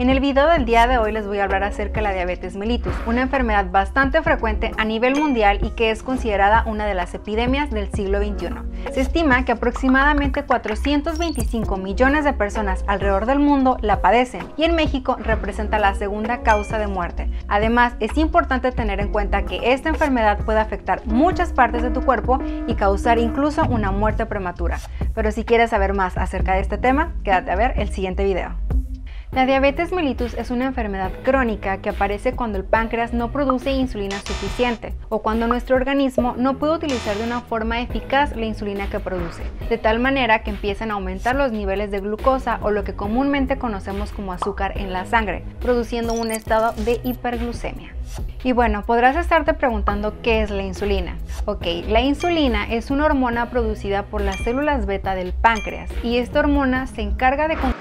En el video del día de hoy les voy a hablar acerca de la diabetes mellitus, una enfermedad bastante frecuente a nivel mundial y que es considerada una de las epidemias del siglo XXI. Se estima que aproximadamente 425 millones de personas alrededor del mundo la padecen y en México representa la segunda causa de muerte. Además, es importante tener en cuenta que esta enfermedad puede afectar muchas partes de tu cuerpo y causar incluso una muerte prematura. Pero si quieres saber más acerca de este tema, quédate a ver el siguiente video. La diabetes mellitus es una enfermedad crónica que aparece cuando el páncreas no produce insulina suficiente o cuando nuestro organismo no puede utilizar de una forma eficaz la insulina que produce, de tal manera que empiezan a aumentar los niveles de glucosa o lo que comúnmente conocemos como azúcar en la sangre, produciendo un estado de hiperglucemia. Y bueno, podrás estarte preguntando qué es la insulina. Ok, la insulina es una hormona producida por las células beta del páncreas y esta hormona se encarga de controlar